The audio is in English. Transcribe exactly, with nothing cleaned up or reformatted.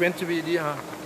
Vent til vi lige har